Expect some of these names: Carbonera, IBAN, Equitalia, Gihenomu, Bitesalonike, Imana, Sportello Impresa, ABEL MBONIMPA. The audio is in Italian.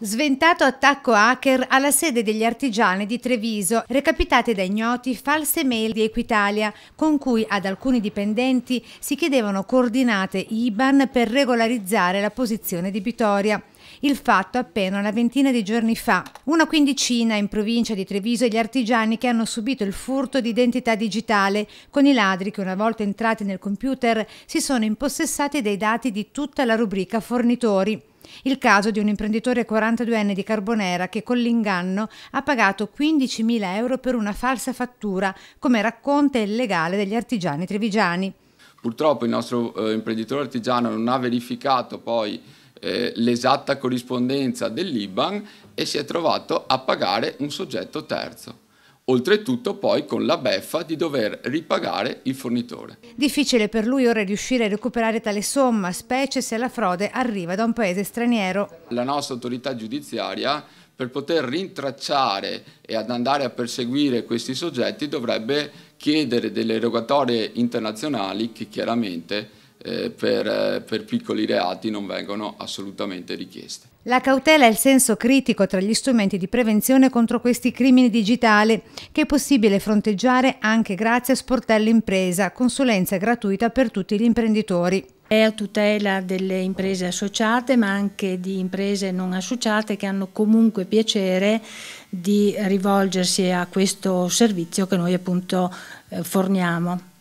Sventato attacco hacker alla sede degli artigiani di Treviso, recapitate da ignoti false mail di Equitalia, con cui ad alcuni dipendenti si chiedevano coordinate IBAN per regolarizzare la posizione debitoria. Il fatto appena una ventina di giorni fa. Una quindicina in provincia di Treviso gli artigiani che hanno subito il furto di identità digitale, con i ladri che una volta entrati nel computer si sono impossessati dei dati di tutta la rubrica fornitori. Il caso di un imprenditore 42enne di Carbonera che con l'inganno ha pagato 15.000 euro per una falsa fattura, come racconta il legale degli artigiani trevigiani. Purtroppo il nostro imprenditore artigiano non ha verificato poi l'esatta corrispondenza dell'IBAN e si è trovato a pagare un soggetto terzo. Oltretutto poi con la beffa di dover ripagare il fornitore. Difficile per lui ora riuscire a recuperare tale somma, specie se la frode arriva da un paese straniero. La nostra autorità giudiziaria, per poter rintracciare e ad andare a perseguire questi soggetti, dovrebbe chiedere delle rogatorie internazionali che chiaramente per piccoli reati non vengono assolutamente richieste. La cautela è il senso critico tra gli strumenti di prevenzione contro questi crimini digitali che è possibile fronteggiare anche grazie a Sportello Impresa, consulenza gratuita per tutti gli imprenditori. È a tutela delle imprese associate ma anche di imprese non associate che hanno comunque piacere di rivolgersi a questo servizio che noi appunto forniamo.